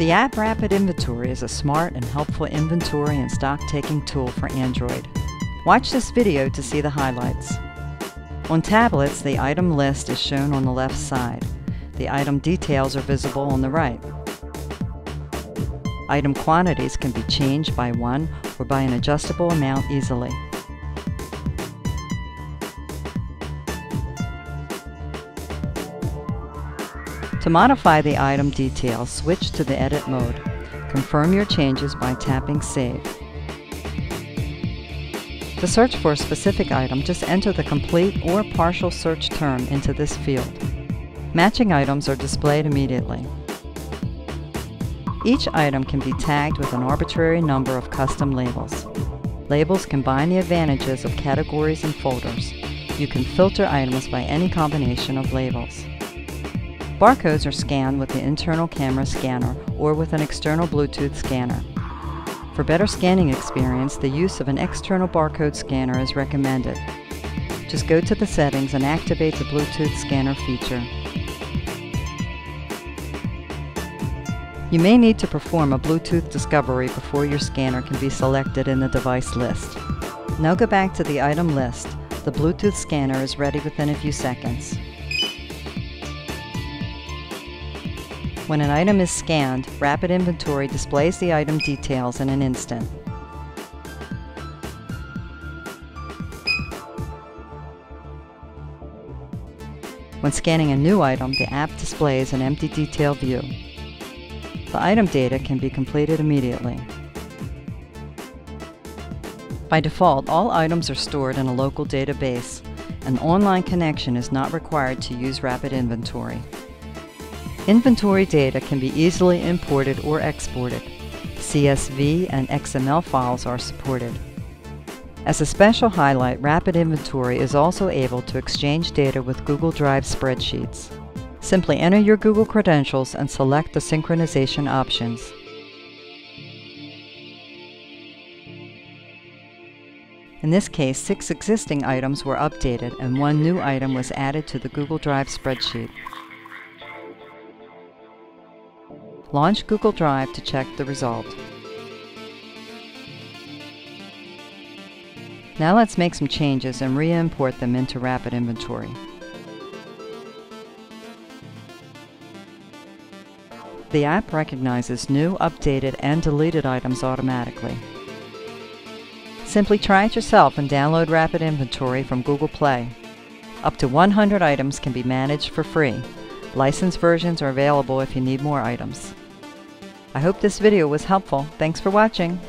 The app Rapid Inventory is a smart and helpful inventory and stock-taking tool for Android. Watch this video to see the highlights. On tablets, the item list is shown on the left side. The item details are visible on the right. Item quantities can be changed by one or by an adjustable amount easily. To modify the item details, switch to the edit mode. Confirm your changes by tapping Save. To search for a specific item, just enter the complete or partial search term into this field. Matching items are displayed immediately. Each item can be tagged with an arbitrary number of custom labels. Labels combine the advantages of categories and folders. You can filter items by any combination of labels. Barcodes are scanned with the internal camera scanner or with an external Bluetooth scanner. For better scanning experience, the use of an external barcode scanner is recommended. Just go to the settings and activate the Bluetooth scanner feature. You may need to perform a Bluetooth discovery before your scanner can be selected in the device list. Now go back to the item list. The Bluetooth scanner is ready within a few seconds. When an item is scanned, Rapid Inventory displays the item details in an instant. When scanning a new item, the app displays an empty detail view. The item data can be completed immediately. By default, all items are stored in a local database. An online connection is not required to use Rapid Inventory. Inventory data can be easily imported or exported. CSV and XML files are supported. As a special highlight, Rapid Inventory is also able to exchange data with Google Drive spreadsheets. Simply enter your Google credentials and select the synchronization options. In this case, 6 existing items were updated and 1 new item was added to the Google Drive spreadsheet. Launch Google Drive to check the result. Now let's make some changes and re-import them into Rapid Inventory. The app recognizes new, updated, and deleted items automatically. Simply try it yourself and download Rapid Inventory from Google Play. Up to 100 items can be managed for free. Licensed versions are available if you need more items. I hope this video was helpful. Thanks for watching.